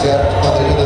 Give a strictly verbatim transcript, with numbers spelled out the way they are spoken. sea contenido.